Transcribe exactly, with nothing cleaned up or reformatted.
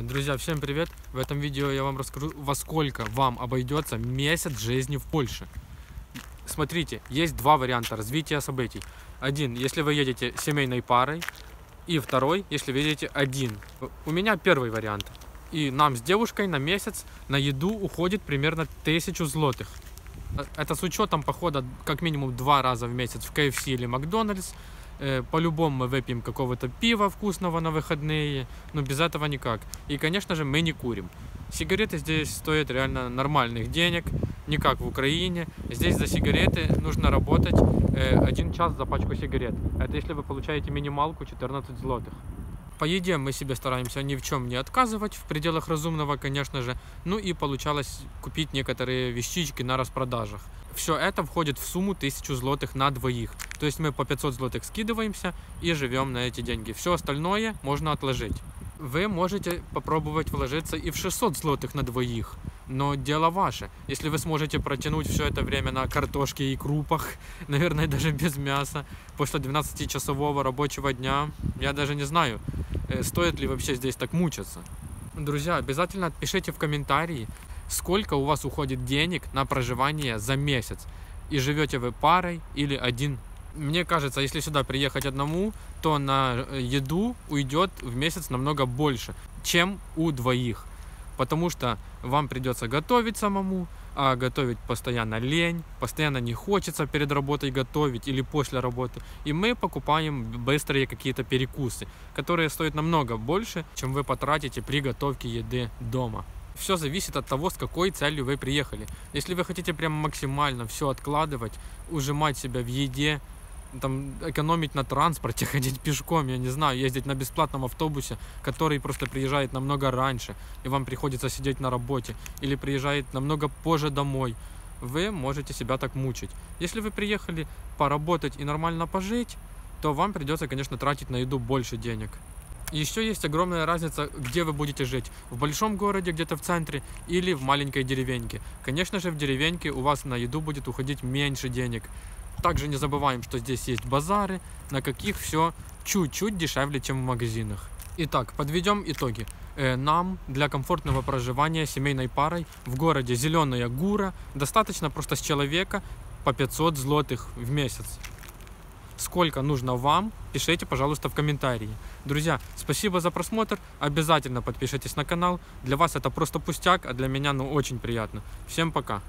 Друзья, всем привет! В этом видео я вам расскажу, во сколько вам обойдется месяц жизни в Польше. Смотрите, есть два варианта развития событий. Один, если вы едете семейной парой, и второй, если вы едете один. У меня первый вариант. И нам с девушкой на месяц на еду уходит примерно тысячу злотых. Это с учетом похода как минимум два раза в месяц в ка эф си или Макдональдс. По-любому мы выпьем какого-то пива вкусного на выходные, но без этого никак. И, конечно же, мы не курим. Сигареты здесь стоят реально нормальных денег, не как в Украине. Здесь за сигареты нужно работать один час за пачку сигарет. Это если вы получаете минималку четырнадцать злотых. По еде мы себе стараемся ни в чем не отказывать, в пределах разумного, конечно же. Ну и получалось купить некоторые вещички на распродажах. Все это входит в сумму тысячу злотых на двоих. То есть мы по пятьсот злотых скидываемся и живем на эти деньги. Все остальное можно отложить. Вы можете попробовать вложиться и в шестьсот злотых на двоих. Но дело ваше. Если вы сможете протянуть все это время на картошке и крупах, наверное, даже без мяса, после двенадцатичасового рабочего дня, я даже не знаю, стоит ли вообще здесь так мучиться. Друзья, обязательно пишите в комментарии, сколько у вас уходит денег на проживание за месяц. И живете вы парой или один. Мне кажется, если сюда приехать одному, то на еду уйдет в месяц намного больше, чем у двоих. Потому что вам придется готовить самому, а готовить постоянно лень, постоянно не хочется перед работой готовить или после работы. И мы покупаем быстрые какие-то перекусы, которые стоят намного больше, чем вы потратите при готовке еды дома. Все зависит от того, с какой целью вы приехали. Если вы хотите прям максимально все откладывать, ужимать себя в еде, там, экономить на транспорте, ходить пешком, я не знаю, ездить на бесплатном автобусе, который просто приезжает намного раньше, и вам приходится сидеть на работе, или приезжает намного позже домой, вы можете себя так мучить. Если вы приехали поработать и нормально пожить, то вам придется, конечно, тратить на еду больше денег. Еще есть огромная разница, где вы будете жить. В большом городе, где-то в центре, или в маленькой деревеньке. Конечно же, в деревеньке у вас на еду будет уходить меньше денег. Также не забываем, что здесь есть базары, на каких все чуть-чуть дешевле, чем в магазинах. Итак, подведем итоги. Нам для комфортного проживания семейной парой в городе Зеленая Гура достаточно просто с человека по пятьсот злотых в месяц. Сколько нужно вам, пишите, пожалуйста, в комментарии. Друзья, спасибо за просмотр. Обязательно подпишитесь на канал. Для вас это просто пустяк, а для меня ну очень приятно. Всем пока.